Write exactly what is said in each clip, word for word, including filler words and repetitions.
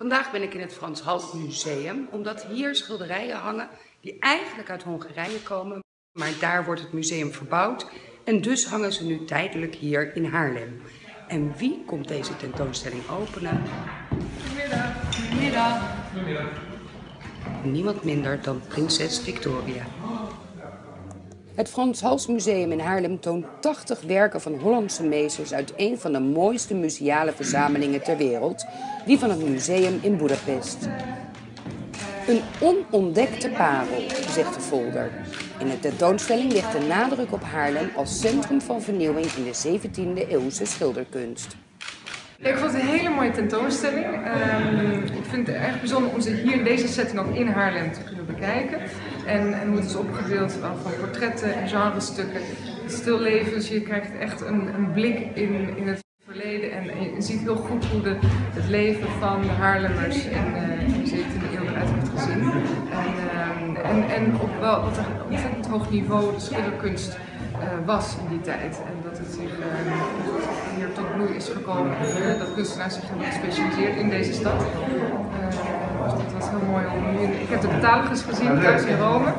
Vandaag ben ik in het Frans Hals Museum, omdat hier schilderijen hangen die eigenlijk uit Hongarije komen, maar daar wordt het museum verbouwd en dus hangen ze nu tijdelijk hier in Haarlem. En wie komt deze tentoonstelling openen? Goedemiddag. Goedemiddag. Goedemiddag. Niemand minder dan prinses Viktória. Het Frans Hals Museum in Haarlem toont tachtig werken van Hollandse meesters uit een van de mooiste museale verzamelingen ter wereld, die van het museum in Boedapest. Een onontdekte parel, zegt de folder. In de tentoonstelling ligt de nadruk op Haarlem als centrum van vernieuwing in de zeventiende eeuwse schilderkunst. Ik vond het een hele mooie tentoonstelling. Um, ik vind het erg bijzonder om ze hier in deze setting ook in Haarlem te kunnen bekijken. En, en hoe het is opgedeeld van portretten en genrestukken, stillevens. Je krijgt echt een, een blik in, in het verleden en, en je ziet heel goed hoe de, het leven van de Haarlemmers in, uh, in de zeventiende eeuw eruit wordt gezien. En, uh, en, en op wel wat een ontzettend hoog niveau de schilderkunst uh, was in die tijd. En dat het zich uh, hier tot bloei is gekomen. Uh, dat kunstenaars zich hebben gespecialiseerd in deze stad. Uh, dus dat was heel mooi om nu. Ik heb de catalogus gezien thuis in Rome.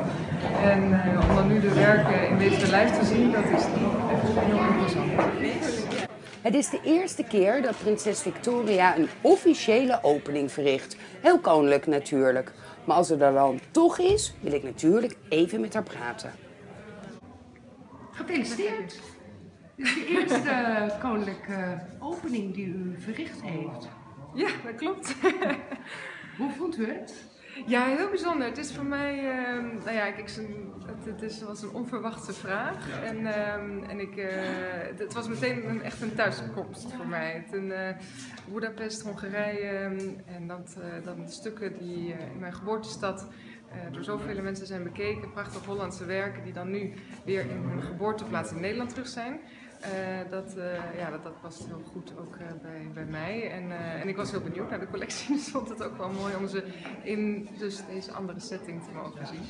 En uh, om dan nu de werken in deze lijst te zien, dat is echt heel interessant. Het is de eerste keer dat prinses Viktória een officiële opening verricht. Heel koninklijk natuurlijk. Maar als ze er dan toch is, wil ik natuurlijk even met haar praten. Gefeliciteerd. Dit is de eerste koninklijke opening die u verricht heeft. Ja, dat klopt. Hoe vond u het? Ja, heel bijzonder. Het is voor mij, uh, nou ja, kijk, het, het is, was een onverwachte vraag en, uh, en ik, uh, het was meteen een, echt een thuiskomst voor mij. Ten, uh, Boedapest, Hongarije en dat, uh, dan de stukken die uh, in mijn geboortestad uh, door zoveel mensen zijn bekeken, prachtige Hollandse werken die dan nu weer in hun geboorteplaats in Nederland terug zijn. Uh, dat, uh, ja, dat, dat past heel goed ook uh, bij, bij mij en, uh, en ik was heel benieuwd naar de collectie, dus vond het ook wel mooi om ze in dus deze andere setting te mogen zien.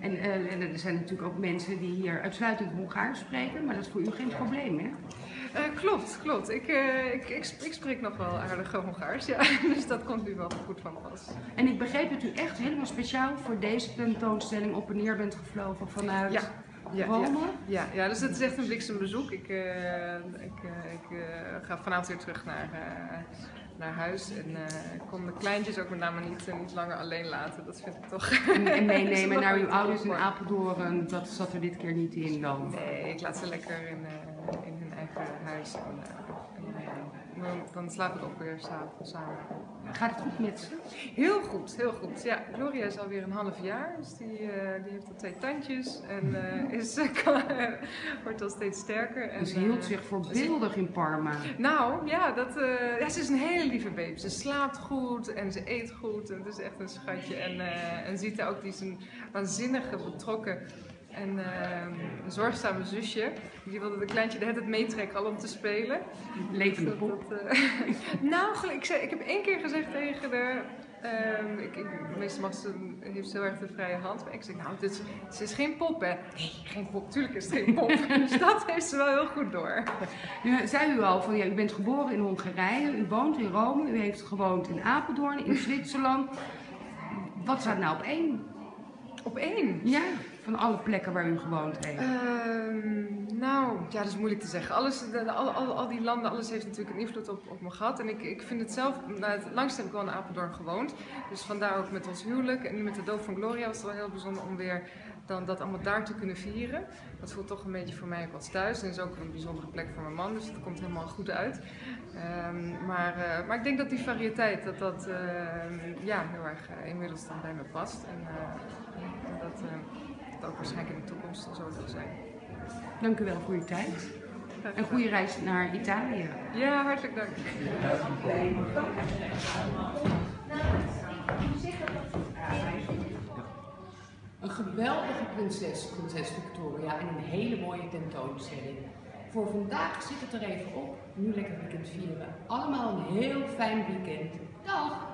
En, uh, en er zijn natuurlijk ook mensen die hier uitsluitend Hongaars spreken, maar dat is voor u geen probleem, hè? Uh, klopt, klopt. Ik, uh, ik, ik, ik spreek nog wel aardig Hongaars, ja. Dus dat komt nu wel goed van pas. En ik begreep dat u echt helemaal speciaal voor deze tentoonstelling op en neer bent gevlogen vanuit... Ja. Ja, ja, ja, ja, dus het is echt een bliksembezoek. Ik, uh, ik, uh, ik uh, ga vanavond weer terug naar, uh, naar huis. En uh, ik kon de kleintjes ook met name niet, uh, niet langer alleen laten. Dat vind ik toch... En, en meenemen naar uw ouders in Apeldoorn, dat zat er dit keer niet in dan? Nee, ik laat ze lekker in, uh, in hun eigen huis. En, uh, en, uh, dan slaap ik ook weer samen. Gaat het goed met ze? Heel goed, heel goed. Ja, Gloria is alweer een half jaar, dus die, uh, die heeft al twee tandjes en uh, is, kan, uh, wordt al steeds sterker. En, dus ze hield uh, zich voorbeeldig in Parma. Nou, ja, dat, uh, ja, ze is een hele lieve baby. Ze slaapt goed en ze eet goed en het is echt een schatje. En, uh, en Zita ook, die is een waanzinnige betrokken en uh, een zorgzame zusje. Die wilde de kleintje de hele tijd meetrekken al om te spelen. Levende pop. Dat, uh, nou, ik, zei, ik heb één keer gezegd tegen de... Uh, ik, ik, meestal mag ze, heeft heel erg de vrije hand. Maar ik zei, nou, dit, het is geen pop, hè? Nee, geen pop. Tuurlijk is het geen pop. Dus dat heeft ze wel heel goed door. Nu zei u al, van, ja, u bent geboren in Hongarije, u woont in Rome, u heeft gewoond in Apeldoorn, in Zwitserland. Wat staat nou op één? Op één? Ja, van alle plekken waar u gewoond heeft. Uh, nou, ja, dat is moeilijk te zeggen. Alles, de, al, al, al die landen, alles heeft natuurlijk een invloed op, op me gehad. En ik, ik vind het zelf, nou, het langst heb ik wel in Apeldoorn gewoond. Dus vandaar ook met ons huwelijk. En nu met de doop van Gloria was het wel heel bijzonder om weer dan dat allemaal daar te kunnen vieren. Dat voelt toch een beetje voor mij ook als thuis. En is ook een bijzondere plek voor mijn man, dus dat komt helemaal goed uit. Um, maar, uh, maar ik denk dat die variëteit, dat dat uh, ja, heel erg uh, inmiddels dan bij me past. En uh, dat, uh, dat ook waarschijnlijk in de toekomst zo zal zijn. Dank u wel voor uw tijd. Een goede reis naar Italië. Ja, hartelijk dank. Een geweldige prinses, prinses Viktória, en een hele mooie tentoonstelling. Voor vandaag zit het er even op. Nu lekker weekend vieren. Allemaal een heel fijn weekend. Dag!